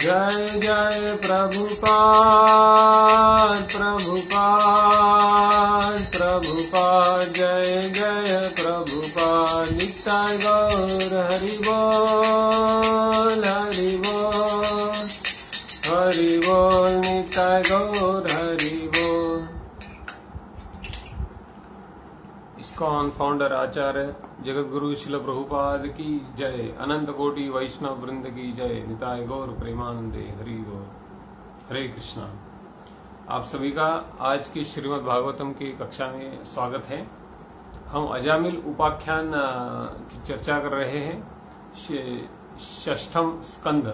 जय जय प्रभुपाद प्रभुपाद प्रभुपाद जय जय प्रभुपाद निताय गौर हरिबोल हरिबोल हरिबोल निताय गौर ISKCON फाउंडर आचार्य जगत गुरु श्रील प्रभुपाद की जय। अनंत कोटि वैष्णव वृंद की जय। निताय गौर प्रेमानंदे हरि गौर। हरे कृष्णा। आप सभी का आज की श्रीमद् भागवतम की कक्षा में स्वागत है। हम अजामिल उपाख्यान की चर्चा कर रहे हैं, षष्ठम स्कंद,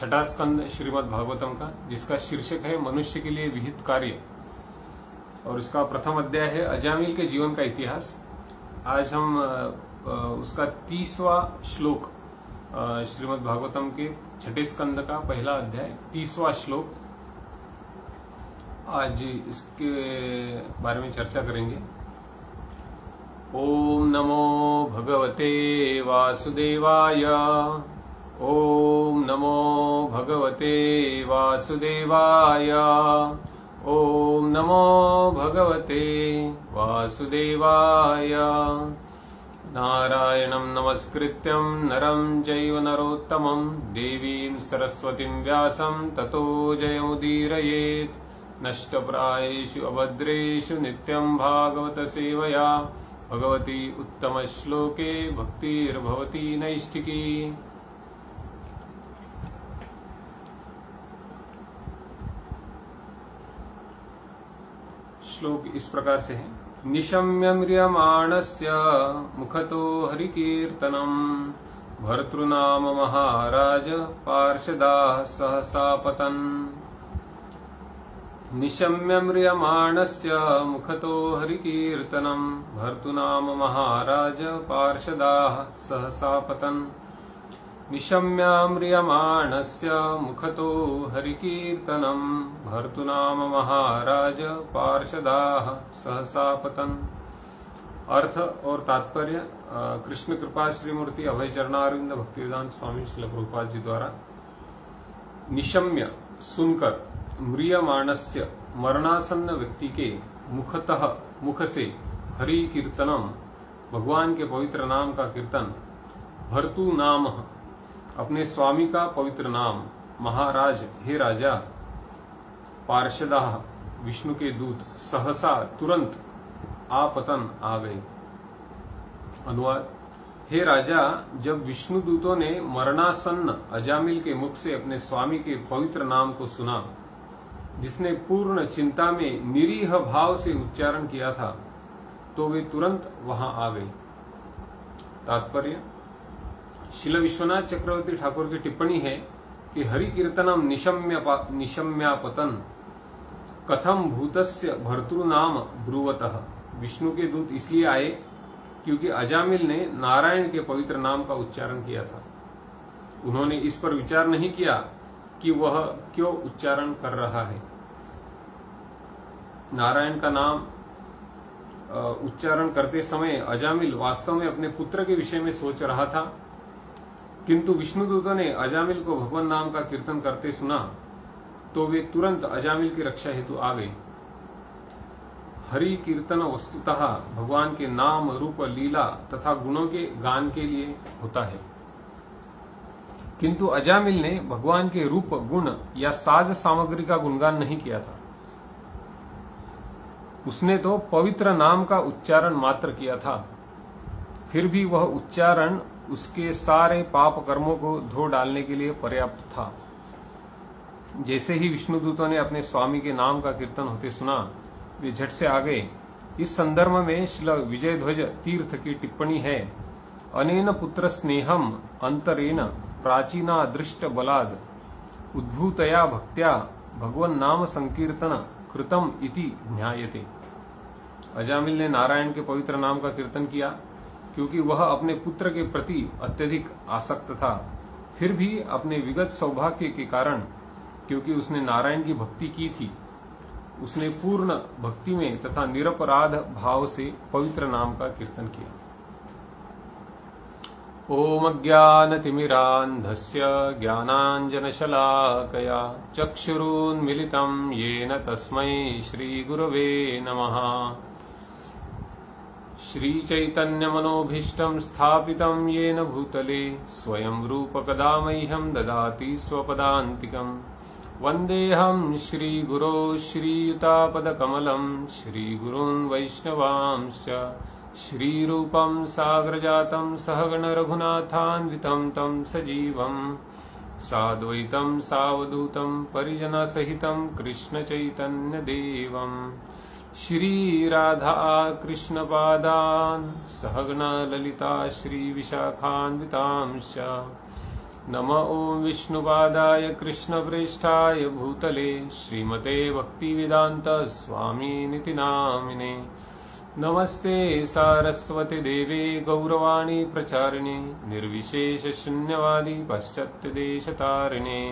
छठा स्कंद श्रीमद् भागवतम का, जिसका शीर्षक है मनुष्य के लिए विहित कार्य, और इसका प्रथम अध्याय है अजामिल के जीवन का इतिहास। आज हम उसका 30वां श्लोक, श्रीमद् भागवतम के छठे स्कंद का पहला अध्याय 30वां श्लोक, आज इसके बारे में चर्चा करेंगे। ओम नमो भगवते वासुदेवाय, ओम नमो भगवते वासुदेवाय, ओम नमो भगवते वासुदेवाय। नारायणं नमस्कृत्यं नरं चैव नरोत्तमं देवीं सरस्वतीं व्यासं ततो जयमुदीरयेत्। नष्टप्रायेषु अभद्रेषु नित्यं भागवत सेवया भगवती उत्तम श्लोके भक्तिर्भवति नैष्ठिकी। श्लोक इस प्रकार से है। निशम्य म्रियमाणस्य मुखतो हरिकीर्तनम भर्तृनाम महाराज पार्षदा सहसापतन। निशम्य म्रियमाणस्य मुखतो हरिकीर्तनम भर्तृनाम महाराज पार्षदा सहसापतन। निशम्य म्रियमाणस्य मुखतो हरिकीर्तनम भर्तृनाम महाराज पार्षदाः सहसापतन। अर्थ और तात्पर्य कृष्ण कृपा श्रीमूर्ति अभय चरणारविंद भक्तिवेदांत स्वामी श्रील प्रभुपाद जी द्वारा। निशम्य सुनकर, म्रियमाणस्य मरणासन्न व्यक्ति के, मुखतः मुख से, हरि कीर्तनम भगवान के पवित्र नाम का कीर्तन, भर्तु नाम अपने स्वामी का पवित्र नाम, महाराज हे राजा, पार्षदा विष्णु के दूत, सहसा तुरंत, आपतन आ गए। अनुवाद, हे राजा, जब विष्णु दूतों ने मरणासन्न अजामिल के मुख से अपने स्वामी के पवित्र नाम को सुना, जिसने पूर्ण चिंता में निरीह भाव से उच्चारण किया था, तो वे तुरंत वहां आ गए। तात्पर्य, श्रील विश्वनाथ चक्रवर्ती ठाकुर की टिप्पणी है कि हरि कीर्तनम निशम्यापतन कथम भूतस्य भर्तृनाम ब्रुवतः। विष्णु के दूत इसलिए आए क्योंकि अजामिल ने नारायण के पवित्र नाम का उच्चारण किया था। उन्होंने इस पर विचार नहीं किया कि वह क्यों उच्चारण कर रहा है। नारायण का नाम उच्चारण करते समय अजामिल वास्तव में अपने पुत्र के विषय में सोच रहा था, किंतु विष्णुदूतों ने अजामिल को भगवान नाम का कीर्तन करते सुना, तो वे तुरंत अजामिल की रक्षा हेतु आ गए। हरि कीर्तन वस्तुतः भगवान के नाम, रूप, लीला तथा गुणों के गान के लिए होता है, किंतु अजामिल ने भगवान के रूप, गुण या साज सामग्री का गुणगान नहीं किया था। उसने तो पवित्र नाम का उच्चारण मात्र किया था। फिर भी वह उच्चारण उसके सारे पाप कर्मों को धो डालने के लिए पर्याप्त था। जैसे ही विष्णुदूतों ने अपने स्वामी के नाम का कीर्तन होते सुना, वे झट से आ गए। इस संदर्भ में श्रील विजय ध्वज तीर्थ की टिप्पणी है। अनेन पुत्र स्नेहम अंतरेण प्राचीना दृष्ट बलाद उद्भूतया भक्त्या भगवन नाम संकीर्तन कृतम इति ज्ञायते। अजामिल ने नारायण के पवित्र नाम का कीर्तन किया क्योंकि वह अपने पुत्र के प्रति अत्यधिक आसक्त था। फिर भी अपने विगत सौभाग्य के कारण, क्योंकि उसने नारायण की भक्ति की थी, उसने पूर्ण भक्ति में तथा निरपराध भाव से पवित्र नाम का कीर्तन किया। ओम अज्ञानतिमिरान्धस्य ज्ञानांजनशलाकया चक्षुरुन्मीलितं येन तस्मै श्री गुरवे नमः। श्री चैतन्य मनोभीष्टं स्थापितं येन भूतले स्वयं रूप कदा मह्यं ददाति स्वपदान्तिकं। वन्देहं श्री गुरो श्रीयुतापदकमलं श्रीगुरुन् वैष्णवांश्च श्रीरूपं साग्रजातं सहगण रघुनाथान्वितं तं सजीवं साद्वैतं सावधूतं परिजनसहितं कृष्णचैतन्यदेवं। श्री राधा कृष्ण पादान सहगण ललिता श्री विशाखान्वितांश नमः। ओम विष्णुपादाय कृष्ण प्रेष्ठाय भूतले श्रीमते भक्तिवेदांत स्वामी निति नामिने। नमस्ते सारस्वती देवे गौरवाणी प्रचारिणे निर्विशेष शून्यवादी पाश्चात्यदेशतारिणे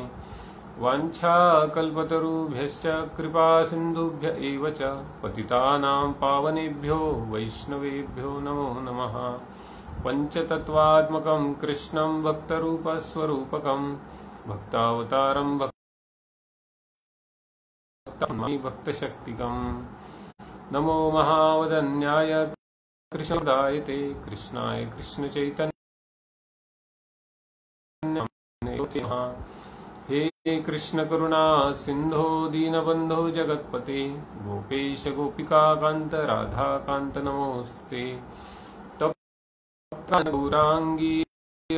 वाञ्छाकल्पतरुभ्यश्च कृपा सिन्धुभ्य एव च पतितानां पावनेभ्यो वैष्णवेभ्यो नमो नमः। पञ्चतत्त्वात्मकं कृष्णं भक्तरूपस्वरूपकं भक्तावतारं भक्तशक्तिकं नमो महावदन्याय कृष्णदायते कृष्णाय कृष्णचैतन्य। हे कृष्ण करुणा सिंधो दीनबंधो जगतपते गोपेश गोपिका कांत राधा कांत नमोस्ते। तप्त गौरांगी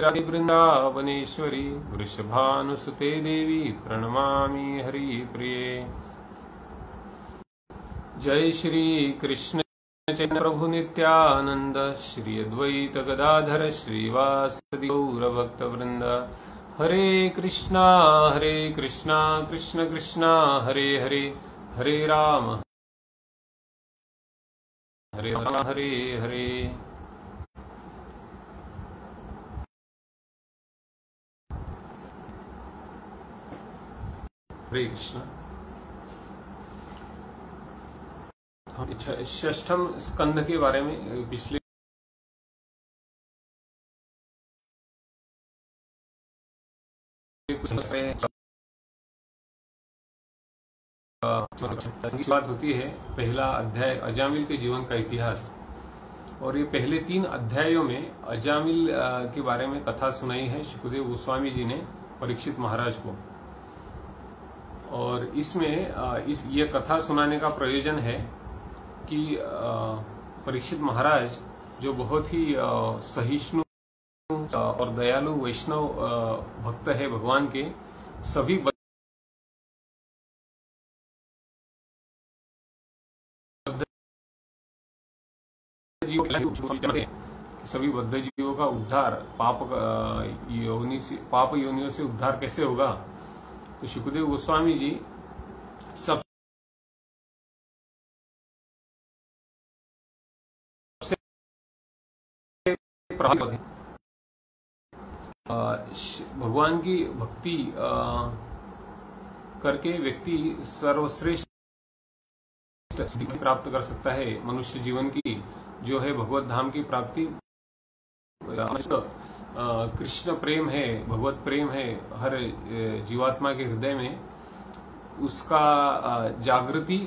राधे वृंदावनेश्वरी वृषभानुसुते देवी प्रणमामि हरिप्रिये। जय श्री कृष्ण चैतन्य प्रभु नित्यानंद श्री अद्वैत गदाधर श्रीवासदि गौर भक्त वृंद हरे कृष्णा कृष्ण कृष्णा हरे हरे हरे राम हरे हरे। हरे कृष्ण। हम 6वें स्कंध के बारे में पिछले कुछ बात होती है। पहला अध्याय अजामिल के जीवन का इतिहास, और ये पहले 3 अध्यायों में अजामिल के बारे में कथा सुनाई है शुकदेव गोस्वामी जी ने परीक्षित महाराज को। और इसमें ये कथा सुनाने का प्रयोजन है कि परीक्षित महाराज जो बहुत ही सहिष्णु और दयालु वैष्णव भक्त है भगवान के, सभी बद्ध जीवों का उद्धार पाप योनियों से उद्धार कैसे होगा, तो शुकदेव गोस्वामी जी सबसे प्रभावित हैं। भगवान की भक्ति करके व्यक्ति सर्वश्रेष्ठ प्राप्त कर सकता है। मनुष्य जीवन की जो है भगवत धाम की प्राप्ति, कृष्ण प्रेम है, भगवत प्रेम है हर जीवात्मा के हृदय में, उसका जागृति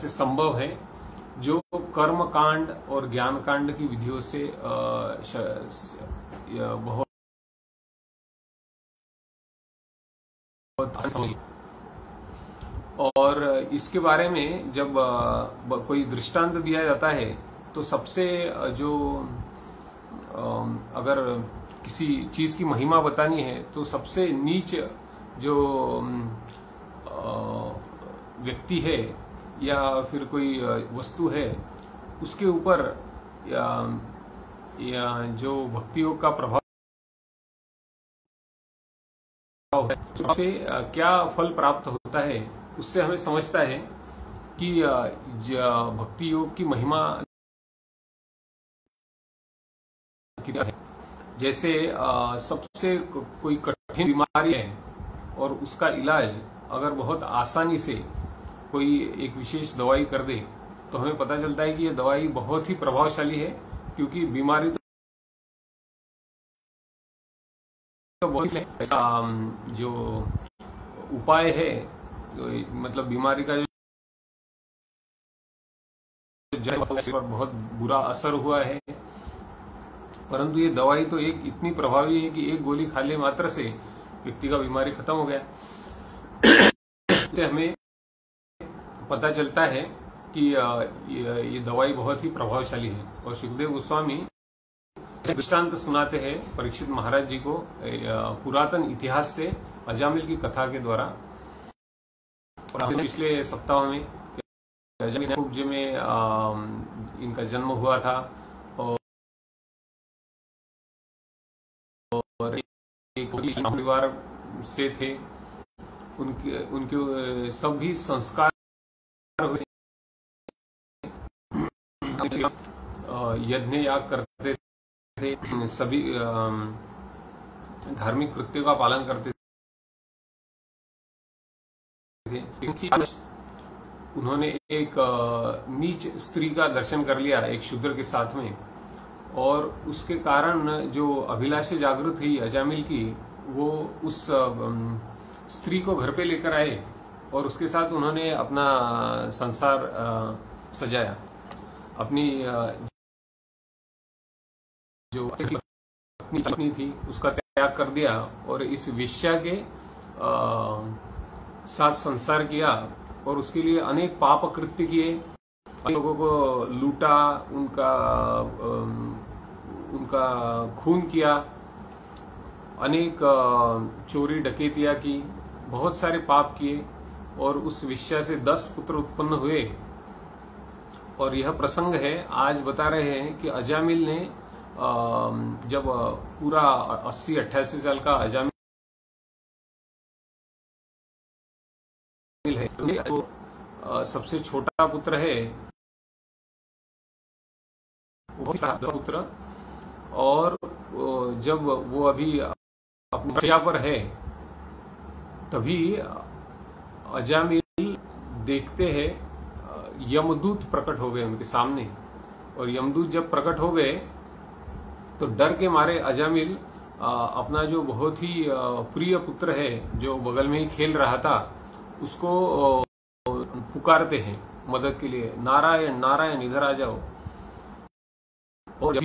से संभव है, जो कर्म कांड और ज्ञान कांड की विधियों से बहुत और इसके बारे में जब कोई दृष्टांत दिया जाता है तो सबसे जो अगर किसी चीज की महिमा बतानी है तो सबसे नीच जो व्यक्ति है या फिर कोई वस्तु है उसके ऊपर या जो भक्तियोग का प्रभाव है उससे क्या फल प्राप्त होता है, उससे हमें समझता है कि भक्तियोग की महिमा क्या है। जैसे सबसे कोई कठिन बीमारी है और उसका इलाज अगर बहुत आसानी से कोई एक विशेष दवाई कर दे तो हमें पता चलता है कि यह दवाई बहुत ही प्रभावशाली है, क्योंकि बीमारी तो बहुत ऐसा जो उपाय है, मतलब बीमारी का जो बहुत बुरा असर हुआ है, परंतु ये दवाई तो एक इतनी प्रभावी है कि एक गोली खाने मात्र से व्यक्ति का बीमारी खत्म हो गया। इससे हमें पता चलता है कि ये दवाई बहुत ही प्रभावशाली है। और शुकदेव गोस्वामी दृष्टांत सुनाते हैं परीक्षित महाराज जी को पुरातन इतिहास से अजामिल की कथा के द्वारा। पिछले सप्ताह में अजामिल में इनका जन्म हुआ था और एक परिवार से थे, उनके सभी संस्कार यज्ञ याग करते थे, सभी धार्मिक कृत्यों का पालन करते थे। उन्होंने एक नीच स्त्री का दर्शन कर लिया एक शूद्र के साथ में, और उसके कारण जो अभिलाषा जागृत हुई अजामिल की, वो उस स्त्री को घर पे लेकर आए और उसके साथ उन्होंने अपना संसार सजाया, अपनी जो पत्नी थी उसका त्याग कर दिया और इस वेश्या के साथ संसार किया, और उसके लिए अनेक पाप कृत्य किए, लोगों को लूटा, उनका खून किया, अनेक चोरी डकैतियाँ की, बहुत सारे पाप किए और उस विष्या से 10 पुत्र उत्पन्न हुए। और यह प्रसंग है, आज बता रहे हैं कि अजामिल ने जब पूरा 80-88 साल का अजामिल है तो सबसे छोटा पुत्र है पुत्र, और जब वो अभी अपने पर है तभी अजामिल देखते हैं यमदूत प्रकट हो गए उनके सामने। और यमदूत जब प्रकट हो गए तो डर के मारे अजामिल अपना जो बहुत ही प्रिय पुत्र है जो बगल में ही खेल रहा था उसको पुकारते हैं मदद के लिए, नारायण नारायण इधर आ जाओ। और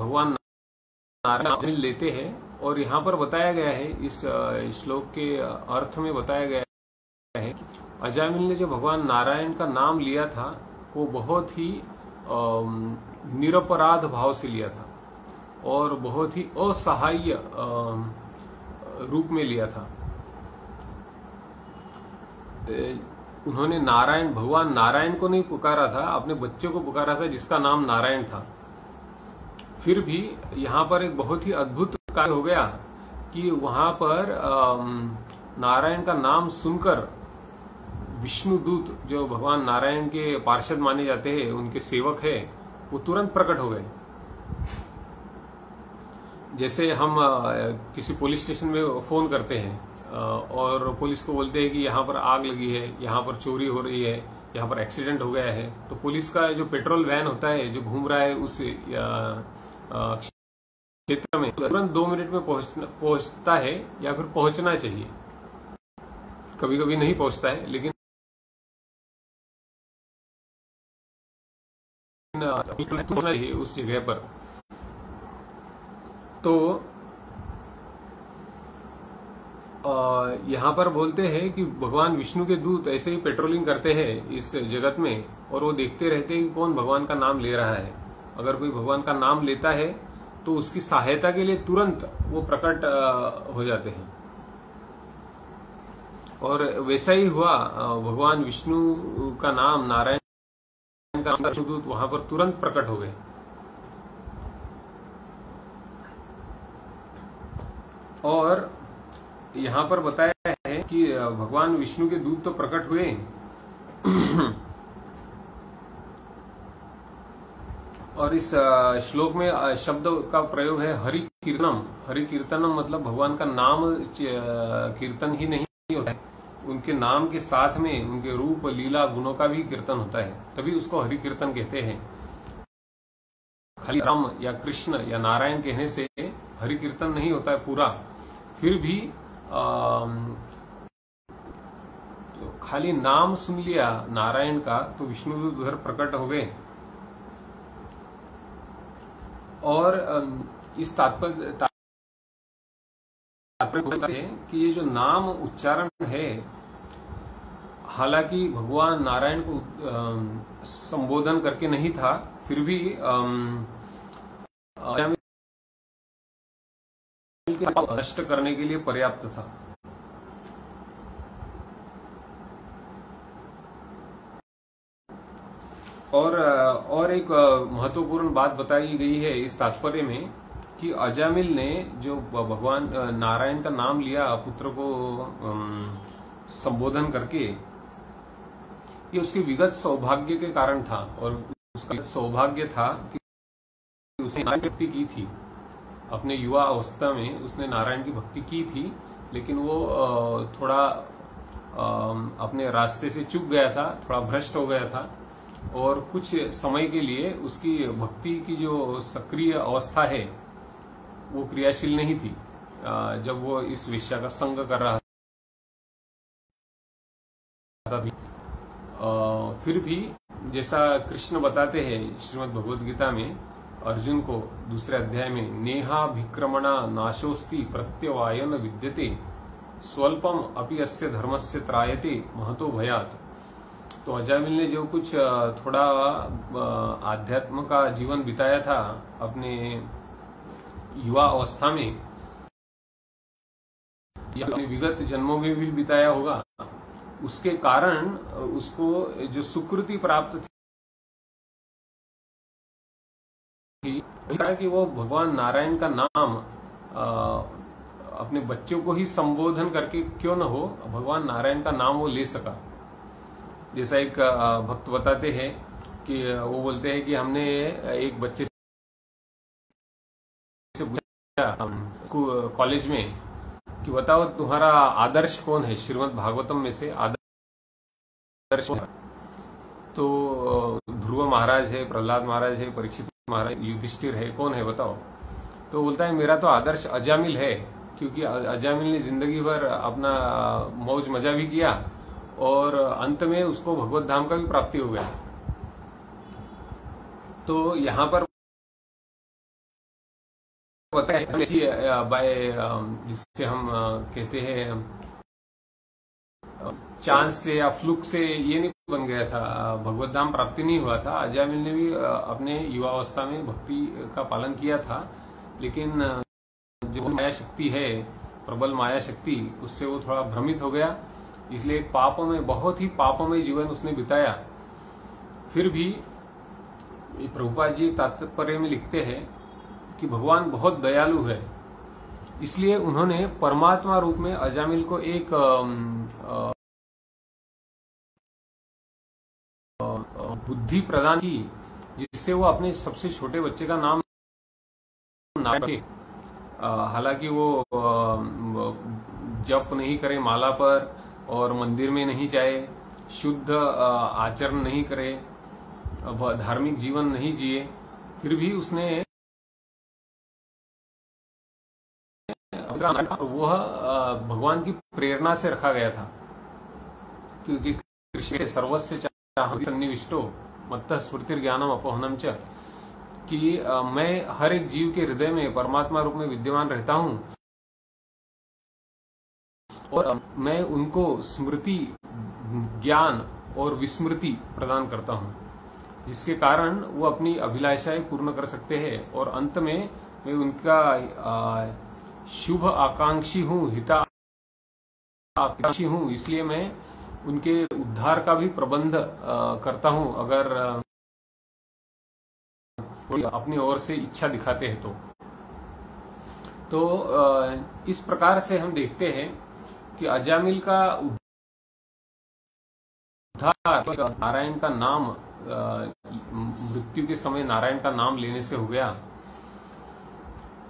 भगवान नारायण लेते हैं और यहाँ पर बताया गया है, इस श्लोक के अर्थ में बताया गया है कि अजामिल ने जो भगवान नारायण का नाम लिया था वो बहुत ही निरपराध भाव से लिया था और बहुत ही असहाय रूप में लिया था। उन्होंने नारायण, भगवान नारायण को नहीं पुकारा था, अपने बच्चे को पुकारा था जिसका नाम नारायण था। फिर भी यहाँ पर एक बहुत ही अद्भुत कार्य हो गया कि वहां पर नारायण का नाम सुनकर विष्णुदूत जो भगवान नारायण के पार्षद माने जाते हैं, उनके सेवक है, वो तुरंत प्रकट हो गए। जैसे हम किसी पुलिस स्टेशन में फोन करते हैं और पुलिस को बोलते हैं कि यहाँ पर आग लगी है, यहाँ पर चोरी हो रही है, यहाँ पर एक्सीडेंट हो गया है, तो पुलिस का जो पेट्रोल वैन होता है जो घूम रहा है उस क्षेत्र में तुरंत 2 मिनट में पहुंचता है या फिर पहुंचना चाहिए। कभी कभी नहीं पहुंचता है, लेकिन पहुंचना चाहिए उस जगह पर। तो यहाँ पर बोलते हैं कि भगवान विष्णु के दूत ऐसे ही पेट्रोलिंग करते हैं इस जगत में और वो देखते रहते हैं कि कौन भगवान का नाम ले रहा है। अगर कोई भगवान का नाम लेता है तो उसकी सहायता के लिए तुरंत वो प्रकट हो जाते हैं। और वैसा ही हुआ, भगवान विष्णु का नाम नारायण का दूत वहां पर तुरंत प्रकट हो गए। और यहाँ पर बताया है कि भगवान विष्णु के दूत तो प्रकट हुए और इस श्लोक में शब्द का प्रयोग है हरि कीर्तनम। हरि कीर्तनम मतलब भगवान का नाम कीर्तन ही नहीं होता है, उनके नाम के साथ में उनके रूप लीला गुणों का भी कीर्तन होता है, तभी उसको हरि कीर्तन कहते हैं। खाली राम या कृष्ण या नारायण कहने से हरि कीर्तन नहीं होता है पूरा। फिर भी खाली नाम सुन लिया नारायण का तो विष्णुदूत उधर प्रकट हो गए। और इस तात्पर्य है कि ये जो नाम उच्चारण है, हालांकि भगवान नारायण को संबोधन करके नहीं था, फिर भी नष्ट करने के लिए पर्याप्त था। और एक महत्वपूर्ण बात बताई गई है इस तात्पर्य में कि अजामिल ने जो भगवान नारायण का नाम लिया पुत्र को संबोधन करके, ये उसके विगत सौभाग्य के कारण था। और उसका सौभाग्य था कि उसने नारायण भक्ति की थी, अपने युवा अवस्था में उसने नारायण की भक्ति की थी, लेकिन वो थोड़ा अपने रास्ते से चूक गया था, थोड़ा भ्रष्ट हो गया था। और कुछ समय के लिए उसकी भक्ति की जो सक्रिय अवस्था है वो क्रियाशील नहीं थी जब वो इस विषय का संग कर रहा था। फिर भी जैसा कृष्ण बताते हैं श्रीमद् भगवद गीता में अर्जुन को, दूसरे अध्याय में, नेहा भिक्रमणा नाशोस्ति प्रत्यवायन विद्यते स्वल्पम अपि अस्य धर्मस्य त्रायते महतो भयात्। तो अजामिल ने जो कुछ थोड़ा आध्यात्म का जीवन बिताया था, अपने युवा अवस्था में या विगत जन्मों में भी बिताया होगा, उसके कारण उसको जो सुकृति प्राप्त थी कि वो भगवान नारायण का नाम अपने बच्चों को ही संबोधन करके क्यों न हो, भगवान नारायण का नाम वो ले सका। जैसा एक भक्त बताते हैं कि वो बोलते हैं कि हमने एक बच्चे से पूछा कॉलेज में कि बताओ तुम्हारा आदर्श कौन है, श्रीमद् भागवतम में से आदर्श कौन है? तो ध्रुव महाराज है, प्रहलाद महाराज है, परीक्षित महाराज, युधिष्ठिर है, कौन है बताओ? तो बोलता है मेरा तो आदर्श अजामिल है, क्योंकि अजामिल ने जिंदगी भर अपना मौज मजा भी किया और अंत में उसको भगवत धाम का भी प्राप्ति हो गया। तो यहाँ पर पता है जिससे हम कहते हैं चांस से या फ्लूक से ये नहीं बन गया था, भगवत धाम प्राप्ति नहीं हुआ था। अजामिल ने भी अपने युवावस्था में भक्ति का पालन किया था, लेकिन जो माया शक्ति है, प्रबल माया शक्ति, उससे वो थोड़ा भ्रमित हो गया, इसलिए पापों में, बहुत ही पापों में जीवन उसने बिताया। फिर भी प्रभुपाद जी तात्पर्य में लिखते हैं कि भगवान बहुत दयालु है, इसलिए उन्होंने परमात्मा रूप में अजामिल को एक बुद्धि प्रदान की, जिससे वो अपने सबसे छोटे बच्चे का नाम नारायण, हालांकि वो जप नहीं करे माला पर और मंदिर में नहीं जाए, शुद्ध आचरण नहीं करे, धार्मिक जीवन नहीं जिए, फिर भी उसने वह भगवान की प्रेरणा से रखा गया था, क्योंकि कृष्ण सर्वस्य चाहं सन्निविष्टो मत्तः स्मृतिर्ज्ञानम अपोहनम च, कि मैं हर एक जीव के हृदय में परमात्मा रूप में विद्यमान रहता हूँ और मैं उनको स्मृति, ज्ञान और विस्मृति प्रदान करता हूँ, जिसके कारण वो अपनी अभिलाषाएं पूर्ण कर सकते हैं और अंत में मैं उनका शुभ आकांक्षी हूँ, हिता आकांक्षी हूँ, इसलिए मैं उनके उद्धार का भी प्रबंध करता हूँ, अगर अपनी ओर से इच्छा दिखाते हैं तो इस प्रकार से हम देखते हैं कि अजामिल का उद्धार नारायण का नाम, मृत्यु के समय नारायण का नाम लेने से हो गया।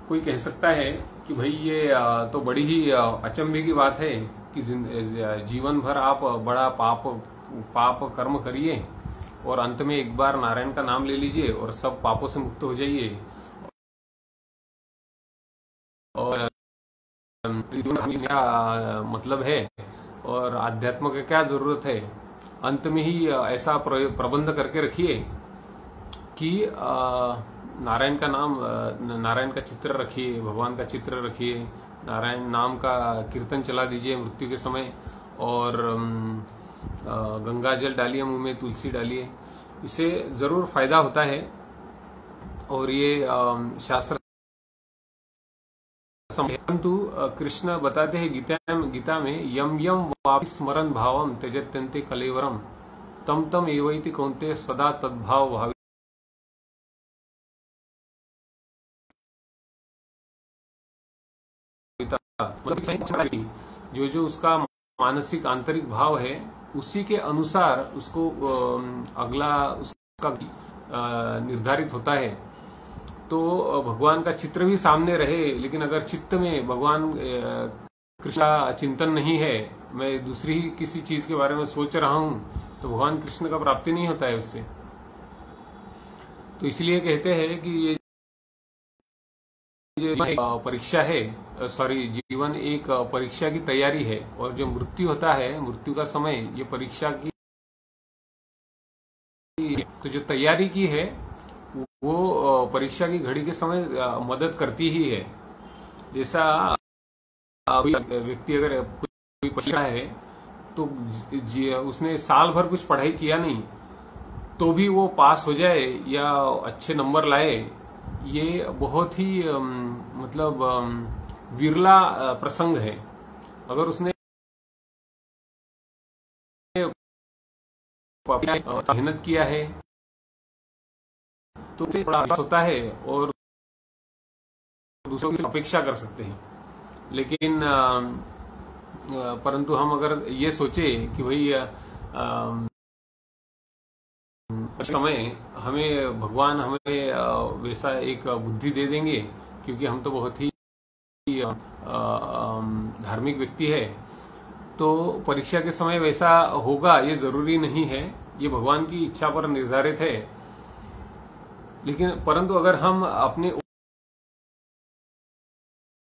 कोई कह सकता है कि भाई ये तो बड़ी ही अचंभे की बात है कि जीवन भर आप बड़ा पाप कर्म करिए और अंत में एक बार नारायण का नाम ले लीजिए और सब पापों से मुक्त हो जाइए और मतलब है और आध्यात्म की क्या जरूरत है, अंत में ही ऐसा प्रबंध करके रखिए कि नारायण का नाम, नारायण का चित्र रखिए, भगवान का चित्र रखिए, नारायण नाम का कीर्तन चला दीजिए मृत्यु के समय और गंगा जल डालिए मुंह में, तुलसी डालिए, इससे जरूर फायदा होता है। और ये शास्त्र, परंतु कृष्ण बताते हैं गीता में, यम यम वापि स्मरण भावम त्यजत्यन्ते कलेवरम तम तम एवैति कौन्तेय सदा तद्भाव भावी, जो जो उसका मानसिक आंतरिक भाव है उसी के अनुसार उसको अगला उसका निर्धारित होता है। तो भगवान का चित्र भी सामने रहे, लेकिन अगर चित्त में भगवान कृष्ण का चिंतन नहीं है, मैं दूसरी किसी चीज के बारे में सोच रहा हूँ, तो भगवान कृष्ण का प्राप्ति नहीं होता है उससे। तो इसलिए कहते हैं कि ये परीक्षा है, सॉरी, जीवन एक परीक्षा की तैयारी है और जो मृत्यु होता है, मृत्यु का समय, ये परीक्षा की, तो जो तैयारी की है वो परीक्षा की घड़ी के समय मदद करती ही है। जैसा व्यक्ति अगर कोई पढ़ा है तो उसने साल भर कुछ पढ़ाई किया नहीं तो भी वो पास हो जाए या अच्छे नंबर लाए ये बहुत ही मतलब विरला प्रसंग है। अगर उसने मेहनत किया है तो उसे थोड़ा होता है और दूसरों की अपेक्षा कर सकते हैं, लेकिन परंतु हम अगर ये सोचे कि भाई समय हमें भगवान हमें वैसा एक बुद्धि दे देंगे क्योंकि हम तो बहुत ही धार्मिक व्यक्ति है, तो परीक्षा के समय वैसा होगा ये जरूरी नहीं है, ये भगवान की इच्छा पर निर्धारित है। लेकिन परंतु अगर हम अपने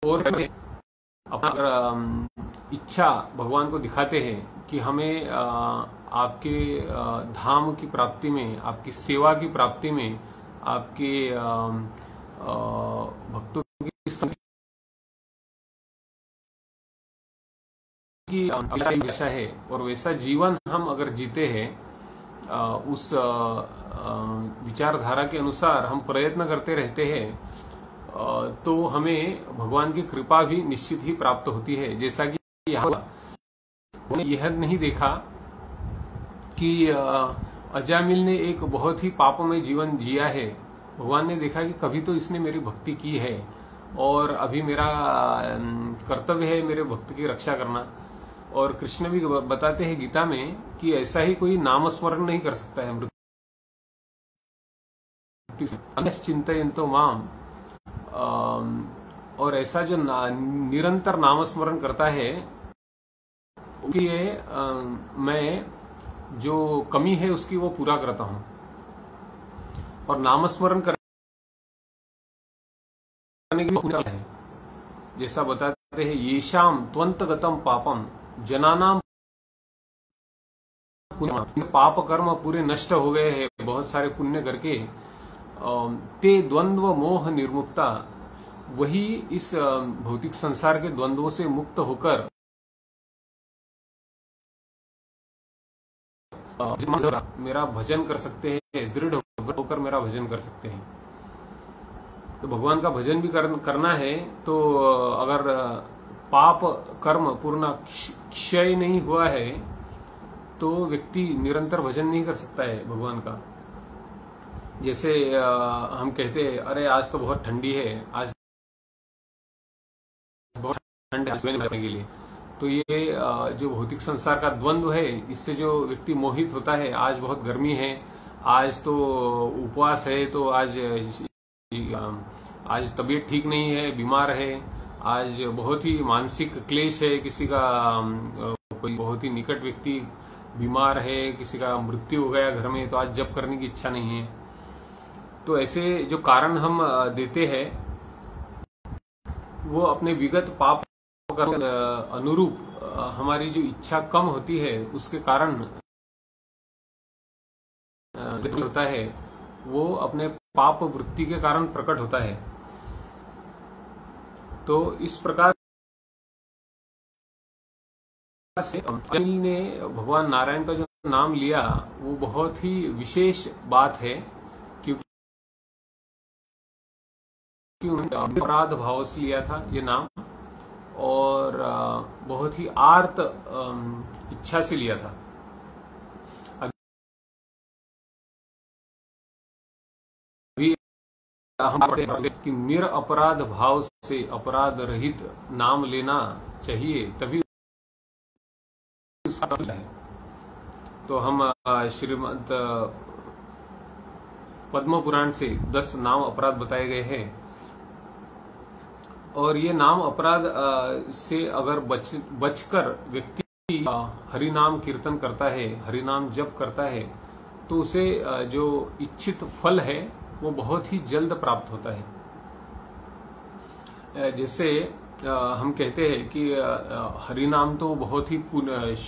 और अपना इच्छा भगवान को दिखाते हैं कि हमें आपके धाम की प्राप्ति में, आपकी सेवा की प्राप्ति में, आपके भक्तों की आशा है और वैसा जीवन हम अगर जीते हैं उस विचारधारा के अनुसार हम प्रयत्न करते रहते हैं तो हमें भगवान की कृपा भी निश्चित ही प्राप्त होती है। जैसा कि हमने यह नहीं देखा कि अजामिल ने एक बहुत ही पापमय जीवन जिया है, भगवान ने देखा कि कभी तो इसने मेरी भक्ति की है और अभी मेरा कर्तव्य है मेरे भक्त की रक्षा करना। और कृष्ण भी बताते हैं गीता में कि ऐसा ही कोई नाम स्मरण नहीं कर सकता है मृत्यु चिंतयन्तो माम, और ऐसा जो निरंतर नाम स्मरण करता है उसके लिए मैं जो कमी है उसकी वो पूरा करता हूं। और नामस्मरण करने की पूरा है जैसा बताते हैं येषाम त्वंतगतम पापम जनानाम, पाप कर्म पूरे नष्ट हो गए हैं बहुत सारे पुण्य करके, ते द्वंद्व मोह निर्मुक्ता, वही इस भौतिक संसार के द्वंद्वों से मुक्त होकर मेरा भजन कर सकते हैं, दृढ़ होकर मेरा भजन कर सकते हैं। तो भगवान का भजन भी करना है तो अगर पाप कर्म पूर्ण क्षय नहीं हुआ है तो व्यक्ति निरंतर भजन नहीं कर सकता है भगवान का। जैसे हम कहते हैं अरे आज तो बहुत ठंडी है, आज बहुत ठंड के लिए, तो ये जो भौतिक संसार का द्वंद्व है इससे जो व्यक्ति मोहित होता है, आज बहुत गर्मी है, आज तो उपवास है, तो आज तबीयत ठीक नहीं है, बीमार है, आज बहुत ही मानसिक क्लेश है, किसी का कोई बहुत ही निकट व्यक्ति बीमार है, किसी का मृत्यु हो गया घर में, तो आज जप करने की इच्छा नहीं है। तो ऐसे जो कारण हम देते हैं वो अपने विगत पाप अनुरूप हमारी जो इच्छा कम होती है उसके कारण होता है, वो अपने पाप वृत्ति के कारण प्रकट होता है। तो इस प्रकार से ने भगवान नारायण का जो नाम लिया वो बहुत ही विशेष बात है, क्योंकि उन्होंने अपराध भाव से लिया था ये नाम और बहुत ही आर्त इच्छा से लिया था। अभी हम पढ़ते हैं कि निरअपराध भाव से अपराध रहित नाम लेना चाहिए तभी है। तो हम श्रीमद् पद्म पुराण से 10 नाम अपराध बताए गए हैं और ये नाम अपराध से अगर बचकर व्यक्ति हरि नाम कीर्तन करता है, हरि नाम जप करता है, तो उसे जो इच्छित फल है वो बहुत ही जल्द प्राप्त होता है। जैसे हम कहते हैं कि हरि नाम तो बहुत ही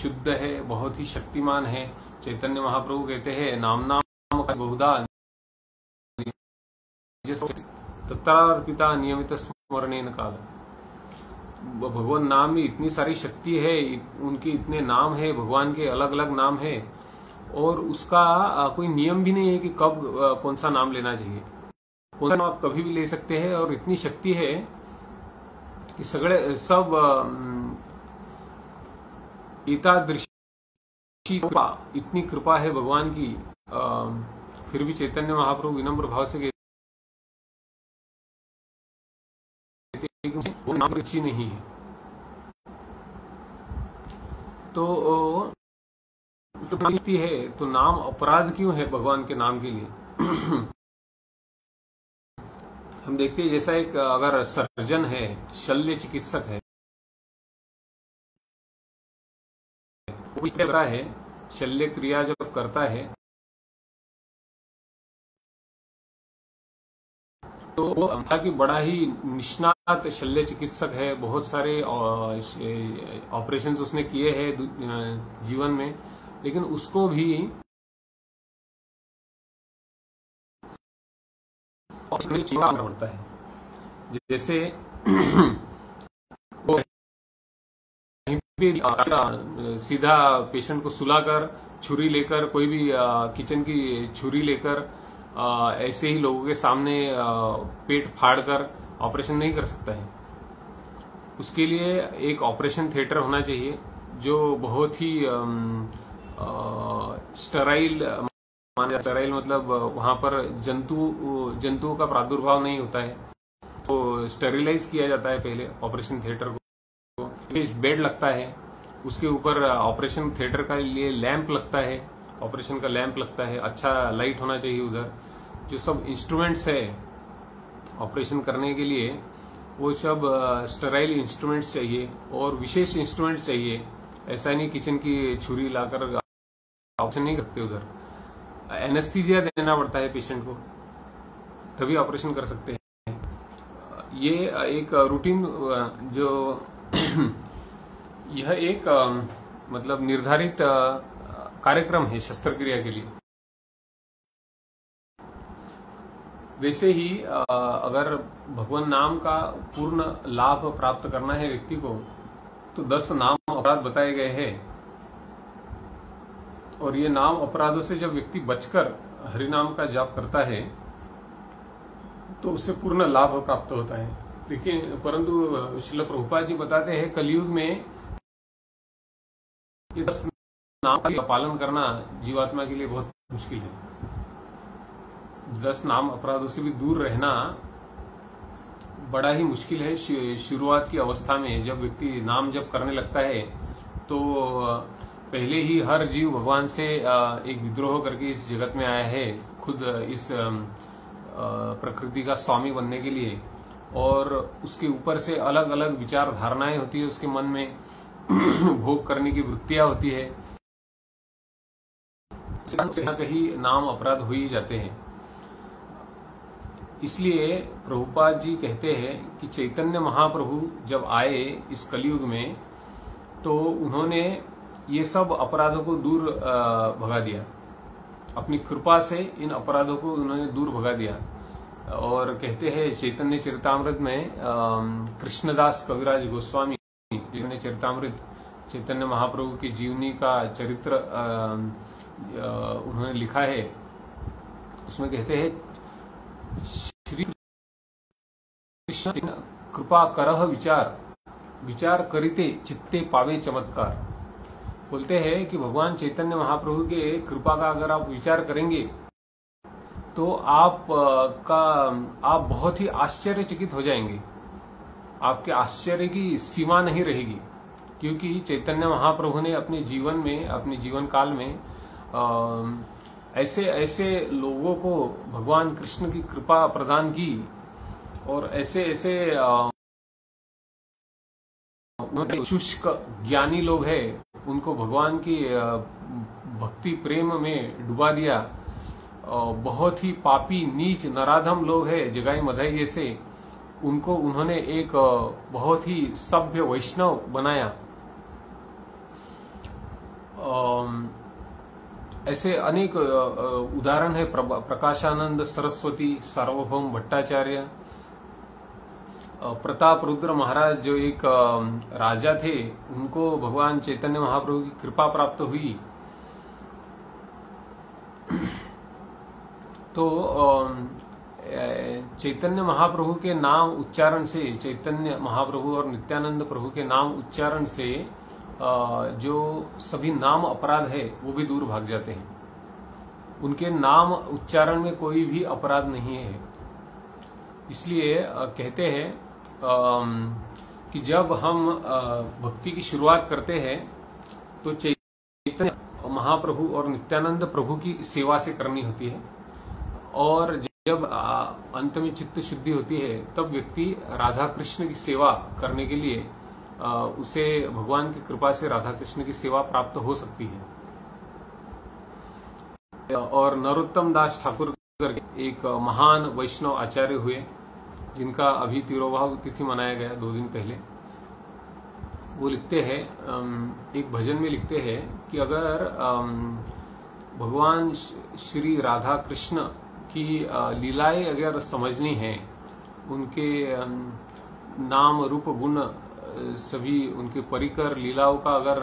शुद्ध है, बहुत ही शक्तिमान है। चैतन्य महाप्रभु कहते हैं नाम बहुधा तत्रार्पिता नियमित स्मरणेन काल, भगवान नाम में इतनी सारी शक्ति है, उनके इतने नाम है, भगवान के अलग अलग नाम है और उसका कोई नियम भी नहीं है कि कब कौन सा नाम लेना चाहिए। उनका नाम आप कभी भी ले सकते हैं और इतनी शक्ति है कि सगळे सब एतादृशी कृपा, इतनी कृपा है भगवान की, फिर भी चैतन्य महाप्रभु विनम्र भाव से कहते वो नाम रुचि नहीं है। तो मिलती है तो नाम अपराध क्यों है भगवान के नाम के लिए? हम देखते हैं जैसा एक अगर सर्जन है, शल्य चिकित्सक है, शल्य क्रिया जब करता है तो वो हालांकि बड़ा ही निष्णात शल्य चिकित्सक है, बहुत सारे ऑपरेशंस उसने किए हैं जीवन में, लेकिन उसको भी पड़ता है। जैसे वो सीधा पेशेंट को सुलाकर छुरी लेकर, कोई भी किचन की छुरी लेकर ऐसे ही लोगों के सामने पेट फाड़कर ऑपरेशन नहीं कर सकता है। उसके लिए एक ऑपरेशन थिएटर होना चाहिए जो बहुत ही स्टराइल मतलब वहां पर जंतुओं का प्रादुर्भाव नहीं होता है, तो स्टेरिलाइज किया जाता है पहले ऑपरेशन थिएटर को। बेड लगता है, उसके ऊपर ऑपरेशन थिएटर का लिए लैंप लगता है, ऑपरेशन का लैंप लगता है, अच्छा लाइट होना चाहिए उधर, जो सब इंस्ट्रूमेंट्स है ऑपरेशन करने के लिए वो सब स्टराइल इंस्ट्रूमेंट्स चाहिए और विशेष इंस्ट्रूमेंट्स चाहिए। ऐसा नहीं किचन की छुरी लाकर ऑपरेशन नहीं करते उधर, एनेस्थीजिया देना पड़ता है पेशेंट को तभी ऑपरेशन कर सकते हैं। ये एक रूटीन जो यह एक मतलब निर्धारित कार्यक्रम है शस्त्रक्रिया के लिए। वैसे ही अगर भगवान नाम का पूर्ण लाभ प्राप्त करना है व्यक्ति को तो 10 नाम अपराध बताए गए हैं, और ये नाम अपराधों से जब व्यक्ति बचकर हरि नाम का जाप करता है तो उससे पूर्ण लाभ प्राप्त होता है। लेकिन परंतु श्रील प्रभुपाद जी बताते हैं कलयुग में ये 10 नाम का पालन करना जीवात्मा के लिए बहुत मुश्किल है। 10 नाम अपराधों से भी दूर रहना बड़ा ही मुश्किल है शुरुआत की अवस्था में। जब व्यक्ति नाम जप करने लगता है तो पहले ही हर जीव भगवान से एक विद्रोह करके इस जगत में आया है, खुद इस प्रकृति का स्वामी बनने के लिए, और उसके ऊपर से अलग अलग विचार धारणाएं होती है उसके मन में, भोग करने की वृत्तियां होती है, कहीं नाम अपराध हो ही जाते हैं। इसलिए प्रभुपाद जी कहते हैं कि चैतन्य महाप्रभु जब आए इस कलयुग में तो उन्होंने ये सब अपराधों को दूर भगा दिया, अपनी कृपा से इन अपराधों को उन्होंने दूर भगा दिया। और कहते हैं चैतन्य चरितामृत में कृष्णदास कविराज गोस्वामी जिन्होंने चरितामृत चैतन्य महाप्रभु की जीवनी का चरित्र उन्होंने लिखा है, उसमें कहते हैं श्री कृष्ण कृपा करह विचार विचार करिते चित्ते पावे चमत्कार। बोलते हैं कि भगवान चैतन्य महाप्रभु के कृपा का अगर आप विचार करेंगे तो आप बहुत ही आश्चर्यचकित हो जाएंगे, आपके आश्चर्य की सीमा नहीं रहेगी, क्योंकि चैतन्य महाप्रभु ने अपने जीवन में, अपने जीवन काल में ऐसे ऐसे लोगों को भगवान कृष्ण की कृपा प्रदान की, और ऐसे ऐसे शुष्क ज्ञानी लोग हैं उनको भगवान की भक्ति प्रेम में डुबा दिया। बहुत ही पापी नीच नराधम लोग हैं जगाई मधाई जैसे, उनको उन्होंने एक बहुत ही सभ्य वैष्णव बनाया। ऐसे अनेक उदाहरण है, प्रकाशानंद सरस्वती, सार्वभौम भट्टाचार्य, प्रताप रुद्र महाराज जो एक राजा थे, उनको भगवान चैतन्य महाप्रभु की कृपा प्राप्त हुई। तो चैतन्य महाप्रभु के नाम उच्चारण से, चैतन्य महाप्रभु और नित्यानंद प्रभु के नाम उच्चारण से जो सभी नाम अपराध है वो भी दूर भाग जाते हैं। उनके नाम उच्चारण में कोई भी अपराध नहीं है। इसलिए कहते हैं कि जब हम भक्ति की शुरुआत करते हैं तो चैतन्य महाप्रभु और नित्यानंद प्रभु की सेवा से करनी होती है, और जब अंत में चित्त शुद्धि होती है तब व्यक्ति राधा कृष्ण की सेवा करने के लिए उसे भगवान की कृपा से राधा कृष्ण की सेवा प्राप्त हो सकती है। और नरोत्तम दास ठाकुर एक महान वैष्णव आचार्य हुए जिनका अभी तिरोभाव तिथि मनाया गया 2 दिन पहले। वो लिखते हैं, एक भजन में लिखते हैं कि अगर भगवान श्री राधा कृष्ण की लीलाएं अगर समझनी है, उनके नाम रूप गुण सभी उनके परिकर लीलाओं का अगर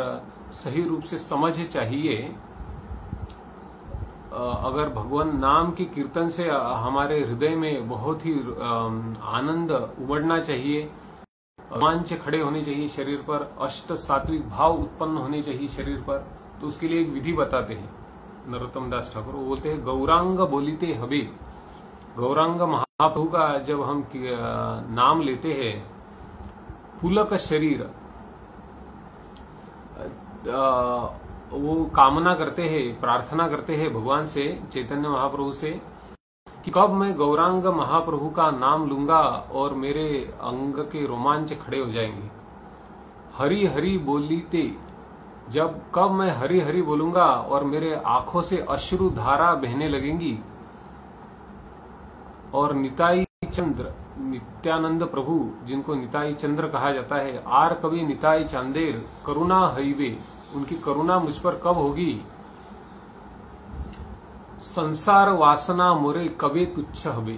सही रूप से समझ चाहिए, अगर भगवान नाम के कीर्तन से हमारे हृदय में बहुत ही आनंद उमड़ना चाहिए, रोमांच खड़े होने चाहिए शरीर पर, अष्ट सात्विक भाव उत्पन्न होने चाहिए शरीर पर, तो उसके लिए एक विधि बताते हैं नरोत्तम दास ठाकुर। वो बोलते हैं गौरांग बोलिते हबे। गौरांग महाप्रभु का जब हम नाम लेते हैं, पुलक शरीर वो कामना करते हैं, प्रार्थना करते हैं भगवान से, चैतन्य महाप्रभु से कि कब मैं गौरांग महाप्रभु का नाम लूंगा और मेरे अंग के रोमांच खड़े हो जाएंगे। हरि हरि बोलते, जब कब मैं हरि हरि बोलूंगा और मेरे आंखों से अश्रु धारा बहने लगेंगी। और निताई चंद्र नित्यानंद प्रभु, जिनको निताई चंद्र कहा जाता है, आर कवि निताई चांदेर करुणा हईवे, उनकी करुणा मुझ पर कब होगी। संसार वासना मोरे कबे तुच्छ हबे,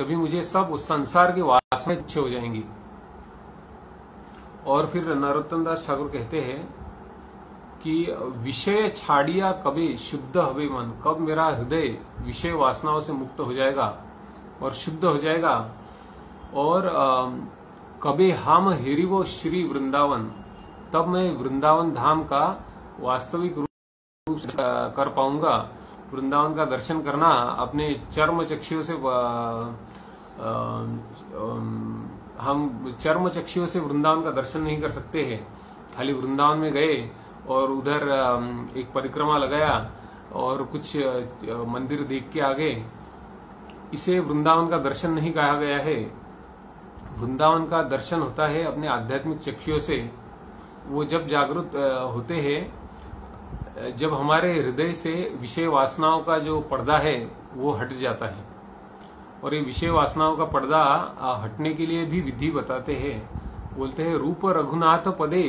तभी मुझे सब संसार के वासना तुच्छ हो जाएंगी। और फिर नरोत्तम दास ठाकुर कहते हैं कि विषय छाड़िया कबे शुद्ध हबे मन, कब मेरा हृदय विषय वासनाओं से मुक्त हो जाएगा और शुद्ध हो जाएगा। और कबे हम हेरिवो श्री वृंदावन, तब मैं वृंदावन धाम का वास्तविक रूप से कर पाऊंगा। वृंदावन का दर्शन करना अपने चर्म चक्षुओं से, हम चर्म चक्षुओं से वृंदावन का दर्शन नहीं कर सकते हैं। खाली वृंदावन में गए और उधर एक परिक्रमा लगाया और कुछ मंदिर देख के आ गए, इसे वृंदावन का दर्शन नहीं कहा गया है। वृंदावन का दर्शन होता है अपने आध्यात्मिक चक्षुओं से। वो जब जागृत होते हैं, जब हमारे हृदय से विषय वासनाओं का जो पर्दा है वो हट जाता है। और ये विषय वासनाओं का पर्दा हटने के लिए भी विधि बताते हैं। बोलते हैं रूप रघुनाथ पदे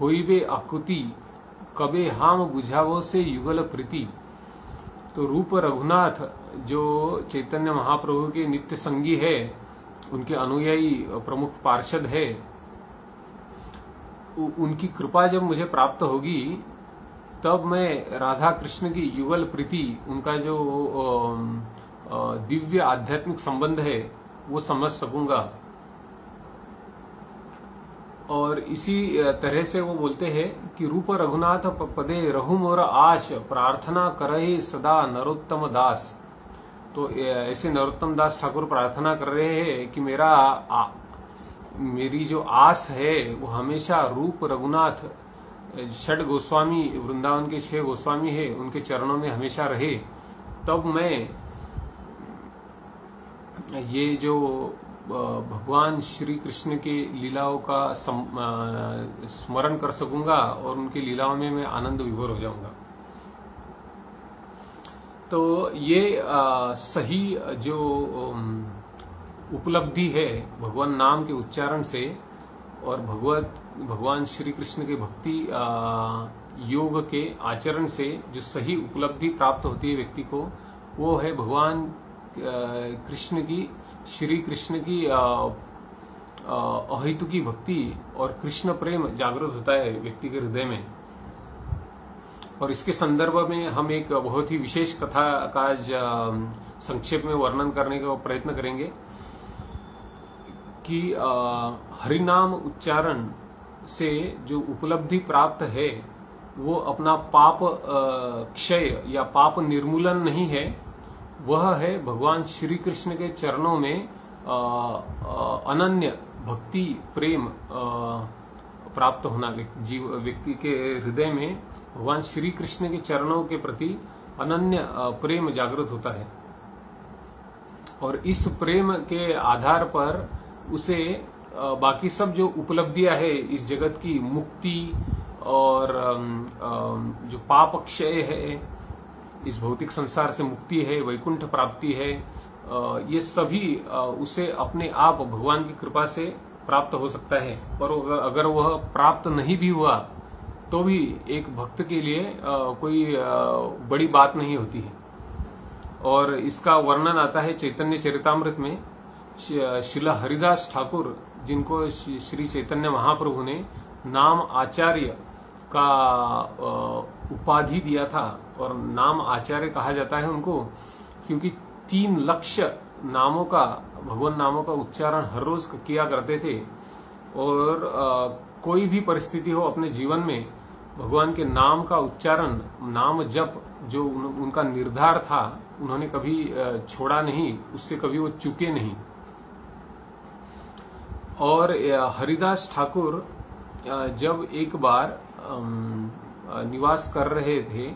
होइबे आकृति कबे हाम बुझावो से युगल प्रीति। तो रूप रघुनाथ जो चैतन्य महाप्रभु के नित्य संगी है, उनके अनुयायी प्रमुख पार्षद है, उनकी कृपा जब मुझे प्राप्त होगी तब मैं राधा कृष्ण की युगल प्रीति, उनका जो दिव्य आध्यात्मिक संबंध है वो समझ सकूंगा। और इसी तरह से वो बोलते हैं कि रूप रघुनाथ पदे रहु मोर आश प्रार्थना करे सदा नरोत्तम दास। तो ऐसे नरोत्तम दास ठाकुर प्रार्थना कर रहे हैं कि मेरी जो आस है वो हमेशा रूप रघुनाथ षड गोस्वामी, वृंदावन के 6 गोस्वामी है, उनके चरणों में हमेशा रहे, तब मैं ये जो भगवान श्री कृष्ण के लीलाओं का स्मरण कर सकूंगा और उनकी लीलाओं में मैं आनंद विभोर हो जाऊंगा। तो ये सही जो उपलब्धि है भगवान नाम के उच्चारण से और भगवान श्री कृष्ण के भक्ति योग के आचरण से जो सही उपलब्धि प्राप्त होती है व्यक्ति को, वो है भगवान श्री कृष्ण की अहितु की भक्ति, और कृष्ण प्रेम जागृत होता है व्यक्ति के हृदय में। और इसके संदर्भ में हम एक बहुत ही विशेष कथा का आज संक्षेप में वर्णन करने का प्रयत्न करेंगे कि हरिनाम उच्चारण से जो उपलब्धि प्राप्त है वो अपना पाप क्षय या पाप निर्मूलन नहीं है, वह है भगवान श्री कृष्ण के चरणों में अनन्य भक्ति प्रेम प्राप्त होना। जीव व्यक्ति के हृदय में भगवान श्री कृष्ण के चरणों के प्रति अनन्य प्रेम जागृत होता है और इस प्रेम के आधार पर उसे बाकी सब जो उपलब्धियां है इस जगत की, मुक्ति और जो पाप क्षय है, इस भौतिक संसार से मुक्ति है, वैकुंठ प्राप्ति है, ये सभी उसे अपने आप भगवान की कृपा से प्राप्त हो सकता है। पर अगर वह प्राप्त नहीं भी हुआ तो भी एक भक्त के लिए कोई बड़ी बात नहीं होती है। और इसका वर्णन आता है चैतन्य चरितामृत में। श्रीला हरिदास ठाकुर, जिनको श्री चैतन्य महाप्रभु ने नाम आचार्य का उपाधि दिया था और नाम आचार्य कहा जाता है उनको क्योंकि 3 लक्ष्य नामों का, भगवान नामों का उच्चारण हर रोज किया करते थे। और कोई भी परिस्थिति हो अपने जीवन में भगवान के नाम का उच्चारण, नाम जप जो उनका निर्धार था, उन्होंने कभी छोड़ा नहीं, उससे कभी वो चूके नहीं। और हरिदास ठाकुर जब एक बार निवास कर रहे थे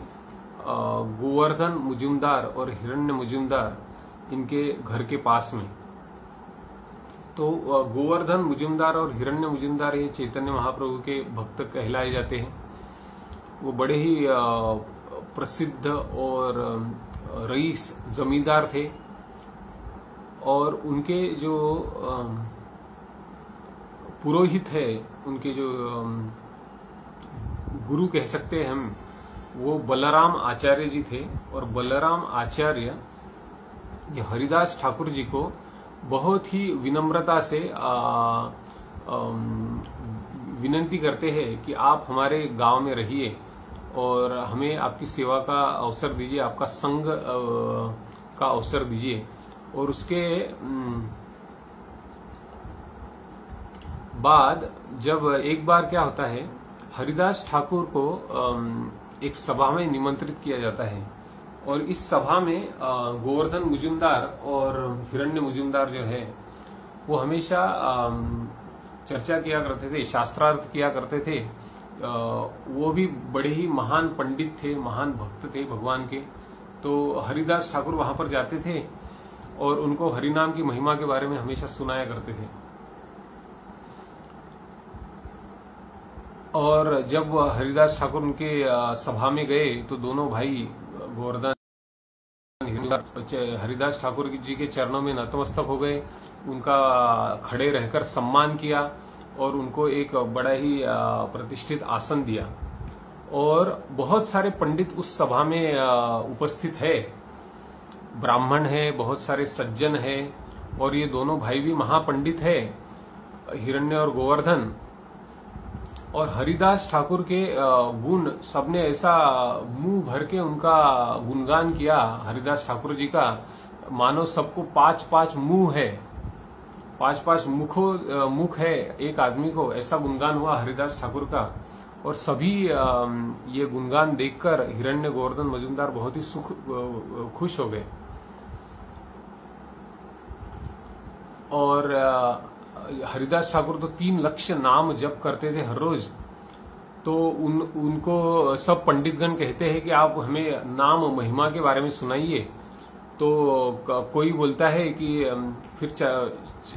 गोवर्धन मजुमदार और हिरण्य मजुमदार इनके घर के पास में, तो गोवर्धन मजुमदार और हिरण्य मजुमदार ये चैतन्य महाप्रभु के भक्त कहलाए जाते हैं। वो बड़े ही प्रसिद्ध और रईस जमींदार थे और उनके जो पुरोहित है, उनके जो गुरु कह सकते हैं हम, वो बलराम आचार्य जी थे। और बलराम आचार्य ये हरिदास ठाकुर जी को बहुत ही विनम्रता से विनती करते हैं कि आप हमारे गांव में रहिए और हमें आपकी सेवा का अवसर दीजिए, आपका संग का अवसर दीजिए। और उसके बाद जब एक बार क्या होता है, हरिदास ठाकुर को एक सभा में निमंत्रित किया जाता है और इस सभा में गोवर्धन मजुमदार और हिरण्य मजुमदार जो है वो हमेशा चर्चा किया करते थे, शास्त्रार्थ किया करते थे। वो भी बड़े ही महान पंडित थे, महान भक्त थे भगवान के। तो हरिदास ठाकुर वहां पर जाते थे और उनको हरिनाम की महिमा के बारे में हमेशा सुनाया करते थे। और जब हरिदास ठाकुर उनके सभा में गए तो दोनों भाई गोवर्धन हरिदास ठाकुर जी के चरणों में नतमस्तक हो गए, उनका खड़े रहकर सम्मान किया और उनको एक बड़ा ही प्रतिष्ठित आसन दिया। और बहुत सारे पंडित उस सभा में उपस्थित है, ब्राह्मण है, बहुत सारे सज्जन है और ये दोनों भाई भी महापंडित है, हिरण्य और गोवर्धन। और हरिदास ठाकुर के गुण सबने ऐसा मुंह भर के उनका गुणगान किया हरिदास ठाकुर जी का, मानो सबको 5-5 मुंह है, 5-5 मुख है एक आदमी को, ऐसा गुणगान हुआ हरिदास ठाकुर का। और सभी ये गुणगान देखकर हिरण्य गोवर्धन मजुमदार बहुत ही खुश हो गए। और हरिदास ठाकुर तो 3 लक्ष्य नाम जप करते थे हर रोज, तो उनको सब पंडितगण कहते हैं कि आप हमें नाम महिमा के बारे में सुनाइए। तो कोई बोलता है कि फिर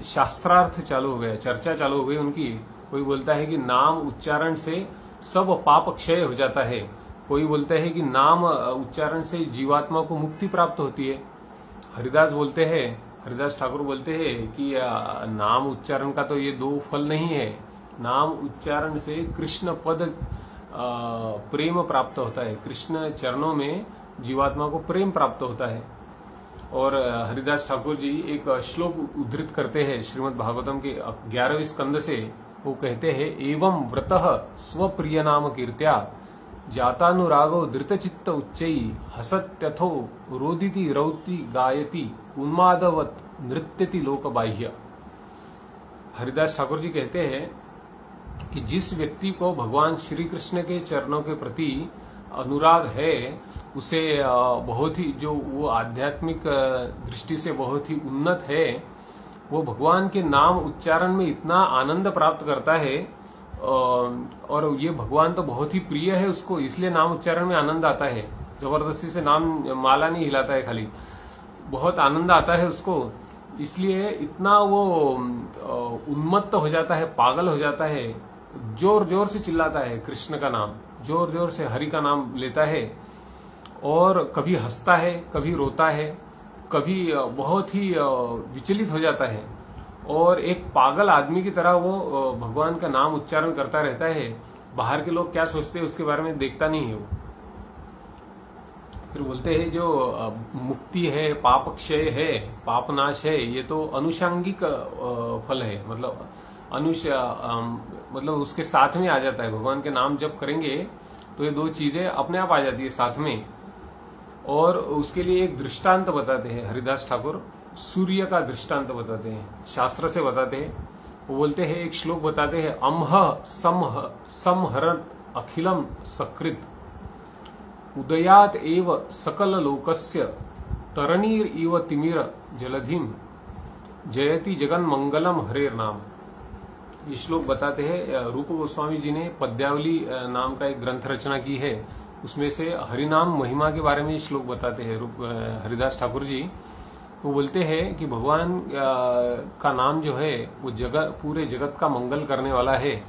शास्त्रार्थ चालू हो गया, चर्चा चालू हो गई उनकी। कोई बोलता है कि नाम उच्चारण से सब पाप क्षय हो जाता है, कोई बोलता है कि नाम उच्चारण से जीवात्मा को मुक्ति प्राप्त होती है। हरिदास ठाकुर बोलते हैं कि नाम उच्चारण का तो ये 2 फल नहीं है, नाम उच्चारण से कृष्ण पद प्रेम प्राप्त होता है, कृष्ण चरणों में जीवात्मा को प्रेम प्राप्त होता है। और हरिदास ठाकुर जी एक श्लोक उद्धृत करते हैं श्रीमद् भागवतम के 11वें स्कंद से। वो कहते हैं एवं व्रतः स्वप्रिय नाम कीर्त्या जातानुरागो धृतचित्त उच्चैः हसत्यथो रोदिति रौति गायति उन्मादवत नृत्यति लोकबाह्य। हरिदास ठाकुर जी कहते हैं कि जिस व्यक्ति को भगवान श्री कृष्ण के चरणों के प्रति अनुराग है उसे बहुत ही जो वो आध्यात्मिक दृष्टि से बहुत ही उन्नत है, वो भगवान के नाम उच्चारण में इतना आनंद प्राप्त करता है और ये भगवान तो बहुत ही प्रिय है उसको, इसलिए नाम उच्चारण में आनंद आता है। जबरदस्ती से नाम माला नहीं हिलाता है, खाली बहुत आनंद आता है उसको, इसलिए इतना वो उन्मत्त हो जाता है, पागल हो जाता है, जोर जोर से चिल्लाता है कृष्ण का नाम, जोर जोर से हरि का नाम लेता है और कभी हंसता है, कभी रोता है, कभी बहुत ही विचलित हो जाता है और एक पागल आदमी की तरह वो भगवान का नाम उच्चारण करता रहता है। बाहर के लोग क्या सोचते हैं उसके बारे में देखता नहीं है वो। फिर बोलते हैं जो मुक्ति है, पाप क्षय है, पापनाश है, ये तो अनुषांगिक फल है, मतलब मतलब उसके साथ में आ जाता है। भगवान के नाम जब करेंगे तो ये दो चीजें अपने आप आ जाती है साथ में। और उसके लिए एक दृष्टांत बताते हैं हरिदास ठाकुर, सूर्य का दृष्टांत बताते हैं, शास्त्र से बताते हैं। वो बोलते हैं एक श्लोक बताते हैं, अम्ह समहरत अखिलम सकृत उदयात एव सकल लोकस्य तरणीर इव तिमिर जलधिम जयति जगन मंगलम हरेर नाम। ये श्लोक बताते हैं रूप गोस्वामी जी ने पद्यावली नाम का एक ग्रंथ रचना की है, उसमें से हरिनाम महिमा के बारे में श्लोक बताते हैं रूप हरिदास ठाकुर जी। वो बोलते हैं कि भगवान का नाम जो है वो जगत, पूरे जगत का मंगल करने वाला है।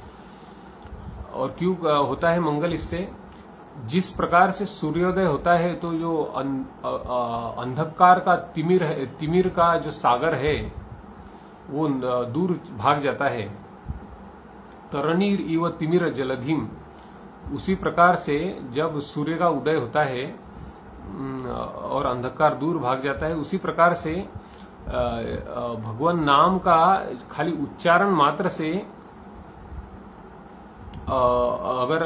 और क्यों होता है मंगल? इससे जिस प्रकार से सूर्योदय होता है तो जो अंधकार का तिमिर का जो सागर है वो दूर भाग जाता है। तरणीर इव तिमिर जलधिम, उसी प्रकार से जब सूर्य का उदय होता है और अंधकार दूर भाग जाता है, उसी प्रकार से भगवान नाम का खाली उच्चारण मात्र से अगर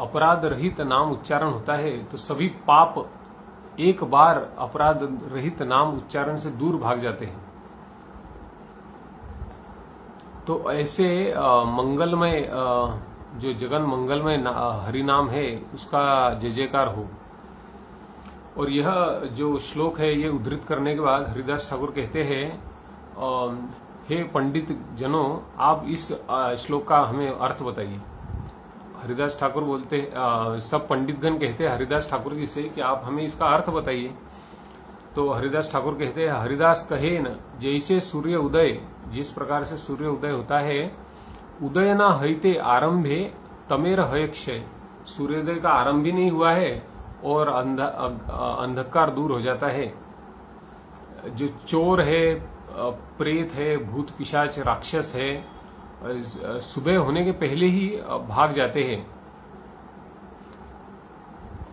अपराध रहित नाम उच्चारण होता है तो सभी पाप एक बार अपराध रहित नाम उच्चारण से दूर भाग जाते हैं। तो ऐसे मंगलमय जो जगन मंगलमय हरि नाम है उसका जय जयकार हो। और यह जो श्लोक है ये उद्धृत करने के बाद हरिदास ठाकुर कहते हैं, हे पंडित जनों, आप इस श्लोक का हमें अर्थ बताइए। हरिदास ठाकुर बोलते सब पंडितगण कहते हैं हरिदास ठाकुर जी से कि आप हमें इसका अर्थ बताइए। तो हरिदास ठाकुर कहते हैं, हरिदास कहे न जैसे सूर्य उदय, जिस प्रकार से सूर्य उदय होता है, उदयना हईते आरंभे तमेर हय क्षय, सूर्योदय का आरंभ भी नहीं हुआ है और अंधकार दूर हो जाता है। जो चोर है, प्रेत है, भूत पिशाच राक्षस है, सुबह होने के पहले ही भाग जाते हैं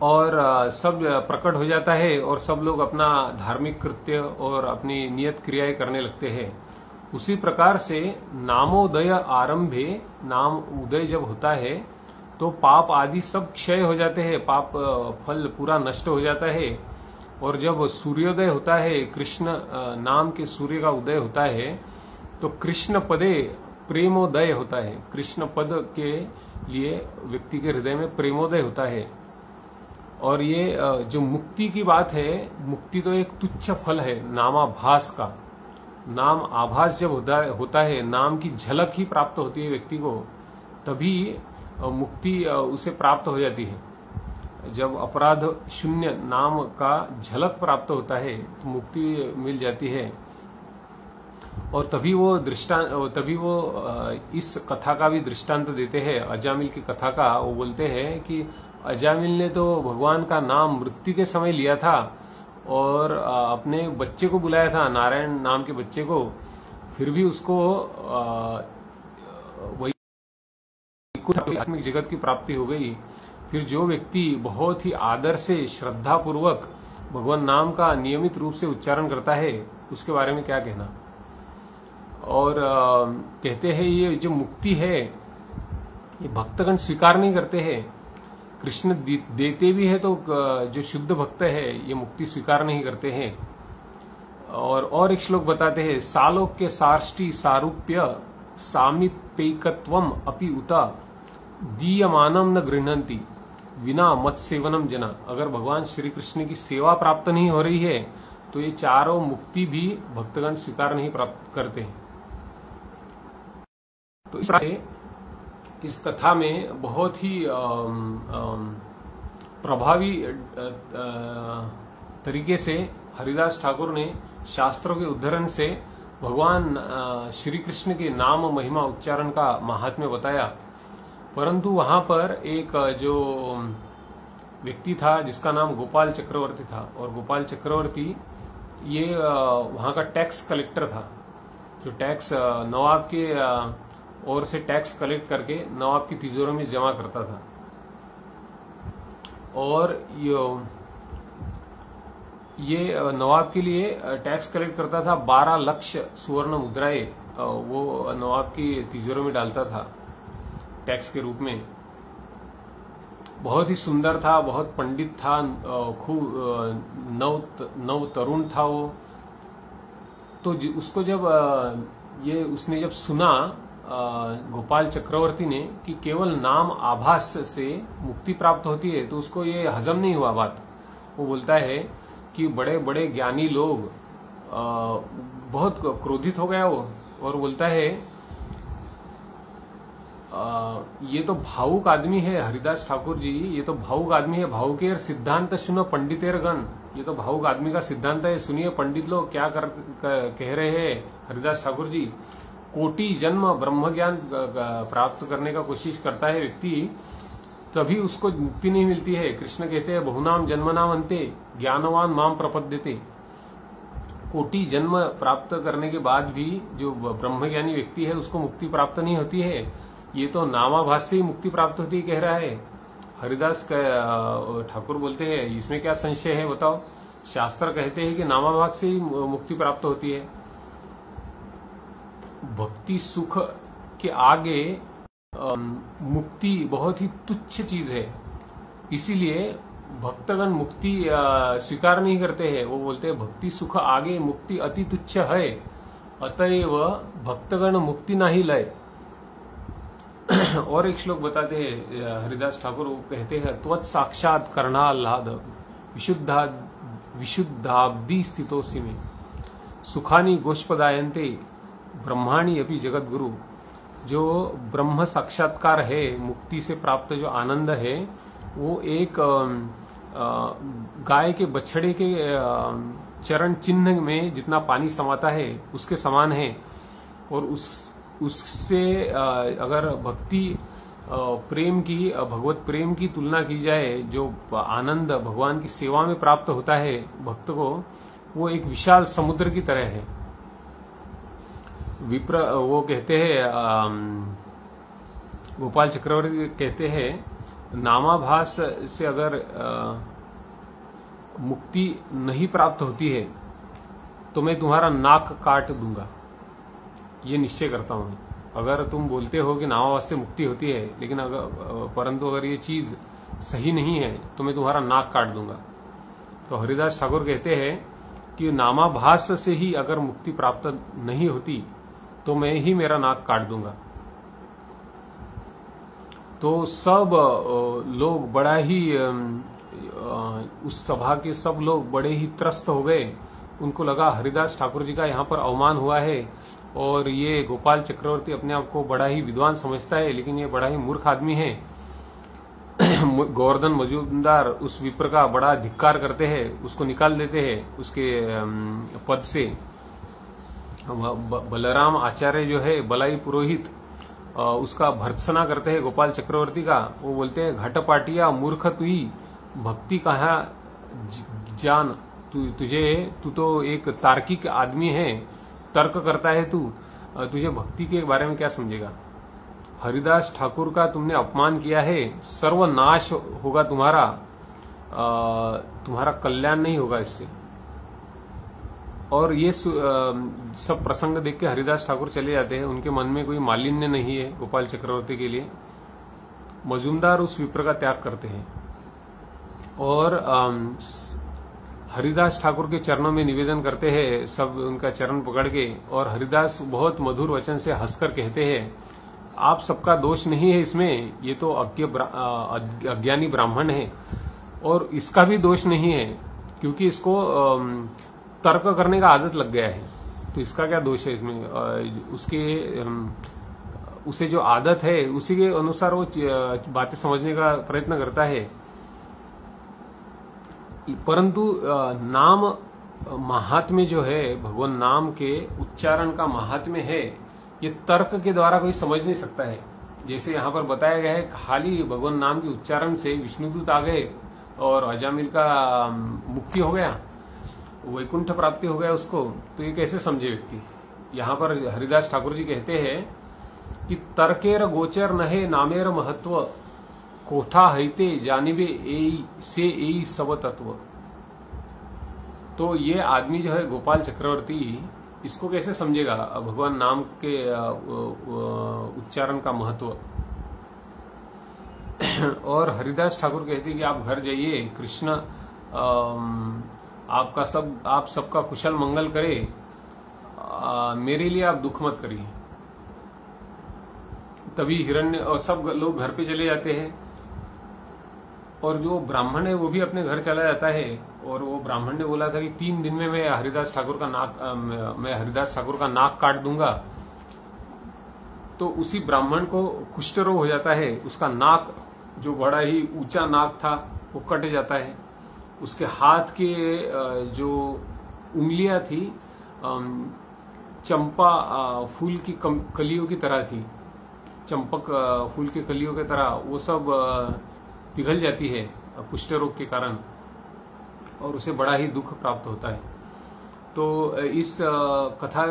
और सब प्रकट हो जाता है और सब लोग अपना धार्मिक कृत्य और अपनी नियत क्रियाएं करने लगते हैं। उसी प्रकार से नामोदय आरंभे, नाम उदय जब होता है तो पाप आदि सब क्षय हो जाते हैं, पाप फल पूरा नष्ट हो जाता है। और जब सूर्योदय होता है, कृष्ण नाम के सूर्य का उदय होता है, तो कृष्ण पदे प्रेमोदय होता है, कृष्ण पद के लिए व्यक्ति के हृदय में प्रेमोदय होता है। और ये जो मुक्ति की बात है, मुक्ति तो एक तुच्छ फल है नामाभास का। नाम आभास जब होता है, नाम की झलक ही प्राप्त होती है व्यक्ति को, तभी मुक्ति उसे प्राप्त हो जाती है। जब अपराध शून्य नाम का झलक प्राप्त होता है तो मुक्ति मिल जाती है। और तभी वो इस कथा का भी दृष्टांत देते हैं अजामिल की कथा का। वो बोलते हैं कि अजामिल ने तो भगवान का नाम मृत्यु के समय लिया था और अपने बच्चे को बुलाया था, नारायण नाम के बच्चे को, फिर भी उसको वैकुंठ आत्मिक जगत की प्राप्ति हो गई। फिर जो व्यक्ति बहुत ही आदर से श्रद्धा पूर्वक भगवान नाम का नियमित रूप से उच्चारण करता है उसके बारे में क्या कहना। और कहते हैं ये जो मुक्ति है ये भक्तगण स्वीकार नहीं करते हैं। कृष्ण देते भी है तो जो शुद्ध भक्त है ये मुक्ति स्वीकार नहीं करते हैं। और एक श्लोक बताते हैं, सालोक्य सार्ष्टि सारूप्य सामीपैकत्वम अपि उता दीयमानम न गृह्णन्ति बिना मत सेवनम जना। अगर भगवान श्री कृष्ण की सेवा प्राप्त नहीं हो रही है तो ये चारों मुक्ति भी भक्तगण स्वीकार नहीं प्राप्त करते हैं। तो इस कथा में बहुत ही प्रभावी तरीके से हरिदास ठाकुर ने शास्त्रों के उद्धरण से भगवान श्री कृष्ण के नाम महिमा उच्चारण का महात्म्य बताया। परंतु वहां पर एक जो व्यक्ति था जिसका नाम गोपाल चक्रवर्ती था, और गोपाल चक्रवर्ती ये वहां का टैक्स कलेक्टर था, जो टैक्स नवाब के और से टैक्स कलेक्ट करके नवाब की तिजोरी में जमा करता था। और ये नवाब के लिए टैक्स कलेक्ट करता था। 12 लाख सुवर्ण मुद्राएं वो नवाब की तिजोरी में डालता था टैक्स के रूप में। बहुत ही सुंदर था, बहुत पंडित था, खूब नव तरुण था वो। तो उसको उसने जब सुना गोपाल चक्रवर्ती ने कि केवल नाम आभास से मुक्ति प्राप्त होती है, तो उसको ये हजम नहीं हुआ बात। वो बोलता है कि बड़े बड़े ज्ञानी लोग, बहुत क्रोधित हो गया वो और बोलता है ये तो भावुक आदमी है हरिदास ठाकुर जी, ये तो भावुक आदमी है। भावुकेर सिद्धांत सुनो पंडितेर गण, ये तो भावुक आदमी का सिद्धांत है, सुनिए पंडित लोग क्या कह रहे हैं हरिदास ठाकुर जी। कोटि जन्म ब्रह्म ज्ञान प्राप्त करने का कोशिश करता है व्यक्ति, तभी उसको मुक्ति नहीं मिलती है। कृष्ण कहते हैं, बहुनाम जन्मनाम अन्ते ज्ञानवान माम प्रपद्यते। कोटि जन्म प्राप्त करने के बाद भी जो ब्रह्मज्ञानी व्यक्ति है उसको मुक्ति प्राप्त नहीं होती है। ये तो नामाभास से ही मुक्ति प्राप्त होती कह रहा है। हरिदास ठाकुर बोलते हैं, इसमें क्या संशय है बताओ, शास्त्र कहते हैं कि नामाभास से ही मुक्ति प्राप्त होती है। भक्ति सुख के आगे मुक्ति बहुत ही तुच्छ चीज है, इसीलिए भक्तगण मुक्ति स्वीकार नहीं करते हैं। वो बोलते हैं, भक्ति सुख आगे मुक्ति अति तुच्छ है, अतएव भक्तगण मुक्ति नहीं लय। और एक श्लोक बताते हैं हरिदास ठाकुर, वो कहते हैं, त्वत् साक्षात करणाह्लाद विशुद्धाब्धि स्थितोसि में सुखानी गोष्पदायन्ते ब्रह्माणी अपि जगत गुरु। जो ब्रह्म साक्षात्कार है, मुक्ति से प्राप्त जो आनंद है, वो एक गाय के बछड़े के चरण चिन्ह में जितना पानी समाता है उसके समान है। और उससे अगर भक्ति प्रेम की, भगवत प्रेम की तुलना की जाए, जो आनंद भगवान की सेवा में प्राप्त होता है भक्त को, वो एक विशाल समुद्र की तरह है। वो कहते हैं, गोपाल चक्रवर्ती कहते हैं, नामाभास से अगर मुक्ति नहीं प्राप्त होती है तो मैं तुम्हारा नाक काट दूंगा, ये निश्चय करता हूं। अगर तुम बोलते हो कि नामाभास से मुक्ति होती है, लेकिन परंतु अगर ये चीज सही नहीं है तो मैं तुम्हारा नाक काट दूंगा। तो हरिदास ठाकुर कहते हैं कि नामाभास से ही अगर मुक्ति प्राप्त नहीं होती तो मैं ही मेरा नाक काट दूंगा। तो सब लोग बड़ा ही, उस सभा के सब लोग बड़े ही त्रस्त हो गए। उनको लगा हरिदास ठाकुर जी का यहाँ पर अवमान हुआ है, और ये गोपाल चक्रवर्ती अपने आप को बड़ा ही विद्वान समझता है, लेकिन ये बड़ा ही मूर्ख आदमी है। गोवर्धन मजुमदार उस विप्र का बड़ा धिक्कार करते हैं, उसको निकाल देते हैं उसके पद से। बलराम आचार्य जो है बलाई पुरोहित, उसका भर्त्सना करते हैं गोपाल चक्रवर्ती का। वो बोलते हैं, घटपाटिया मूर्ख तुई भक्ति कहा जान, तू तो एक तार्किक आदमी है, तर्क करता है तू, तुझे भक्ति के बारे में क्या समझेगा। हरिदास ठाकुर का तुमने अपमान किया है, सर्वनाश होगा तुम्हारा, तुम्हारा कल्याण नहीं होगा इससे। और ये सब प्रसंग देख के हरिदास ठाकुर चले जाते हैं। उनके मन में कोई मालिन्य नहीं है गोपाल चक्रवर्ती के लिए। मजूमदार उस विप्र का त्याग करते हैं और हरिदास ठाकुर के चरणों में निवेदन करते हैं, सब उनका चरण पकड़ के, और हरिदास बहुत मधुर वचन से हंसकर कहते हैं, आप सबका दोष नहीं है इसमें, ये तो अज्ञानी ब्राह्मण है और इसका भी दोष नहीं है क्योंकि इसको तर्क करने का आदत लग गया है, तो इसका क्या दोष है इसमें, उसे जो आदत है उसी के अनुसार वो बातें समझने का प्रयत्न करता है। परंतु नाम महात्म्य जो है, भगवान नाम के उच्चारण का महात्म्य है, ये तर्क के द्वारा कोई समझ नहीं सकता है। जैसे यहाँ पर बताया गया है, खाली भगवान नाम के उच्चारण से विष्णुदूत आ गए और अजामिल का मुक्ति हो गया, वैकुंठ प्राप्ति हो गया उसको, तो ये कैसे समझे व्यक्ति। यहाँ पर हरिदास ठाकुर जी कहते हैं कि तर्केर गोचर नहे नामेर महत्व कोठा हैते जानिबे एई से एई सब तत्व। तो ये आदमी जो है गोपाल चक्रवर्ती, इसको कैसे समझेगा भगवान नाम के उच्चारण का महत्व। और हरिदास ठाकुर कहते हैं कि आप घर जाइए, कृष्ण आप सबका कुशल मंगल करे, मेरे लिए आप दुख मत करिए। तभी हिरण्य और सब लोग घर पे चले जाते हैं और जो ब्राह्मण है वो भी अपने घर चला जाता है। और वो ब्राह्मण ने बोला था कि 3 दिन में मैं हरिदास ठाकुर का नाक काट दूंगा, तो उसी ब्राह्मण को कुष्ठ रोग हो जाता है, उसका नाक जो बड़ा ही ऊंचा नाक था वो कट जाता है, उसके हाथ के जो उंगलियां थी चंपा फूल की कलियों की तरह थी, चंपक फूल के कलियों की तरह, वो सब पिघल जाती है कुष्ठ रोग के कारण और उसे बड़ा ही दुख प्राप्त होता है। तो इस कथा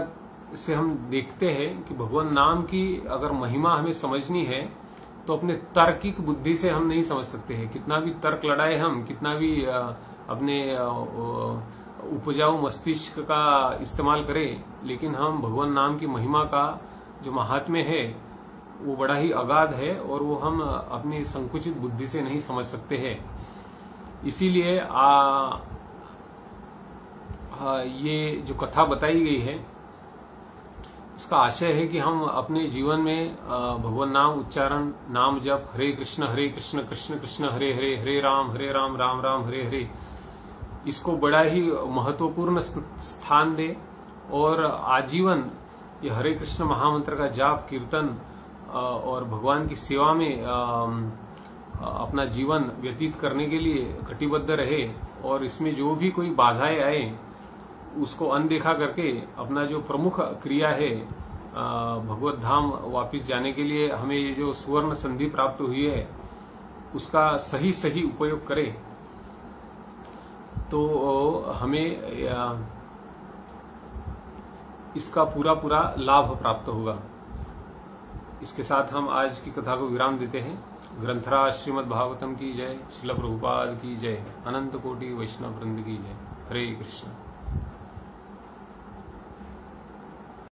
से हम देखते हैं कि भगवान नाम की अगर महिमा हमें समझनी है तो अपने तार्किक बुद्धि से हम नहीं समझ सकते हैं। कितना भी तर्क लड़ाए हम, कितना भी अपने उपजाऊ मस्तिष्क का इस्तेमाल करें, लेकिन हम भगवान नाम की महिमा का जो महात्म्य है वो बड़ा ही अगाध है और वो हम अपनी संकुचित बुद्धि से नहीं समझ सकते हैं। इसीलिए ये जो कथा बताई गई है इसका आशय है कि हम अपने जीवन में भगवान नाम उच्चारण, नाम जप, हरे कृष्ण कृष्ण कृष्ण हरे हरे, हरे राम राम राम हरे हरे, इसको बड़ा ही महत्वपूर्ण स्थान दे और आजीवन ये हरे कृष्ण महामंत्र का जाप, कीर्तन और भगवान की सेवा में अपना जीवन व्यतीत करने के लिए कटिबद्ध रहे। और इसमें जो भी कोई बाधाएं आए उसको अनदेखा करके अपना जो प्रमुख क्रिया है भगवत धाम वापिस जाने के लिए हमें ये जो सुवर्ण संधि प्राप्त हुई है उसका सही सही उपयोग करें। तो हमें इसका पूरा पूरा लाभ प्राप्त होगा। इसके साथ हम आज की कथा को विराम देते हैं। ग्रंथराज श्रीमद् भागवतम की जय, श्रील प्रभुपाद की जय, अनंत कोटि वैष्णव वृंद की जय। हरे कृष्ण।